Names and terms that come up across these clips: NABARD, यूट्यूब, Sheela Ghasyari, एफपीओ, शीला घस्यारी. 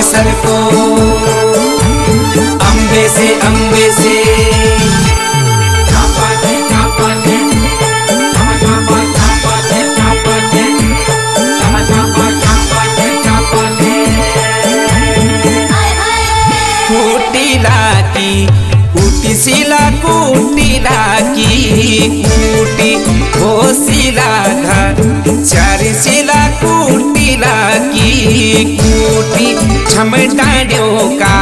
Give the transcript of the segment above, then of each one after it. की सड़कों, अम्बे से शीला कुटीला की कुटी हो शीला घासरी शीला कुटीला की कुटी छम डांडियों का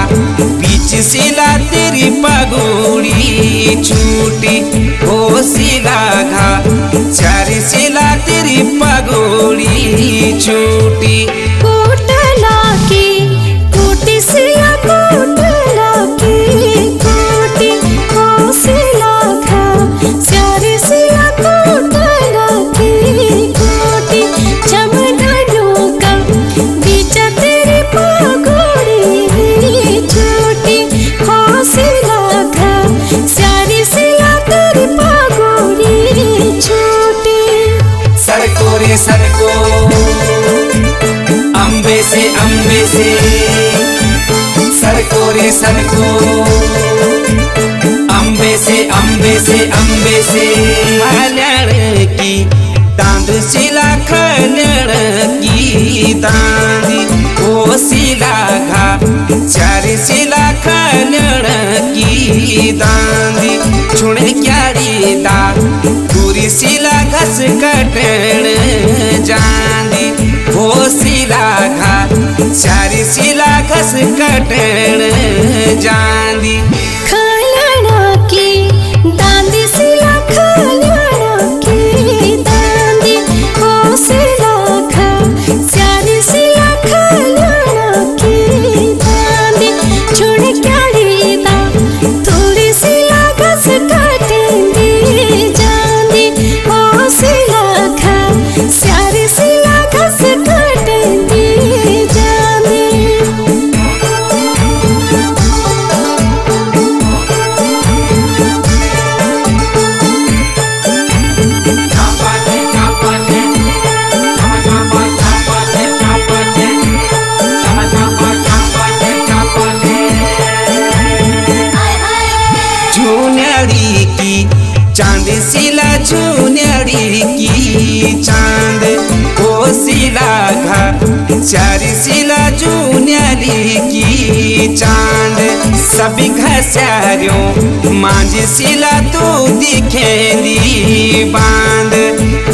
बीच शीला तेरी पगोड़ी छूटी हो शीला घासरी शीला तेरी पगोड़ी छूटी कुटला की कुटी शीला कुटला की सड़को अम्बे से सड़को रे सड़को अम्बे से कल्याण की दांद शीला कल्याण की दांद ओ शीला घासरी शीला कल्याण की दांद छुड़ क्यारी दा पूरी शीला घस कटण जानी हो शीला घासरी शीला घस कटण जानी खाना की दांदी शीला खाना की दांदी हो शीला घासरी शीला खाना की दांदी छोड़ क्या रीता थोड़ी शीला घस कटेंगी जानी हो शीला घासरी शीला घस कटेंगी जानी। झुनरी की चांद शीला झुनरी की चांद हो शीला घासरी शीला झुनरी की चांद सभी घस्यारियों मांझ शीला तू दिखेंदी बांध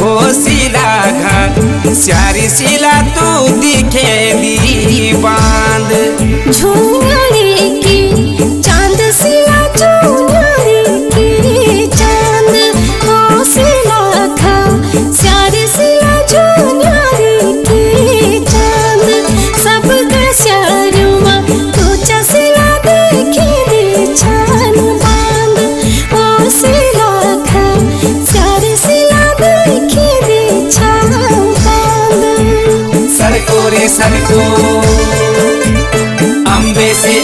हो शीला घासरी शीला तू दिखेंदी बांध झुनरी की चांद शीला सड़को अम्बे से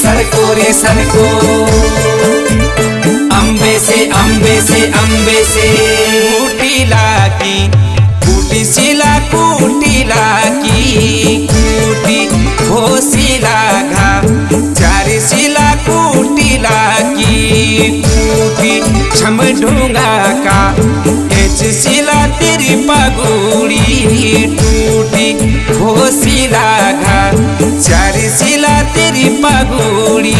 सड़को अम्बे से कुटीला की कुटीला की कुटी हो शीला घासरी शीला कुटीला की कुटी छम ढूंगा का शीला तेरी पगोड़ी टूटी हो शीला घासरी शीला तेरी पगोड़ी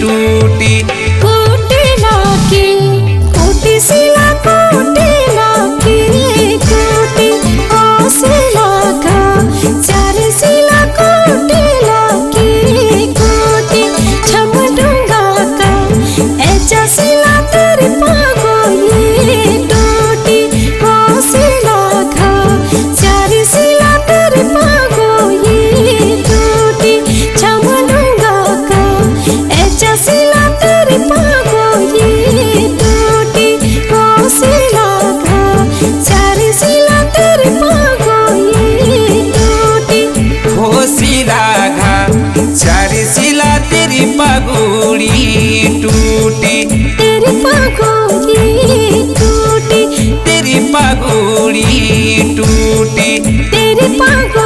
टूटी कुटीला की कुटी शीला कुटीला की कुटी हो शीला घासरी शीला कुटीला की कुटी छम ढूंगा का ऐसा शीला तेरी पगोड़ी पगोड़ी टूटी तेरी पगोड़ी टूटी तेरी पगोड़ी टूटी तेरी पगोड़ी।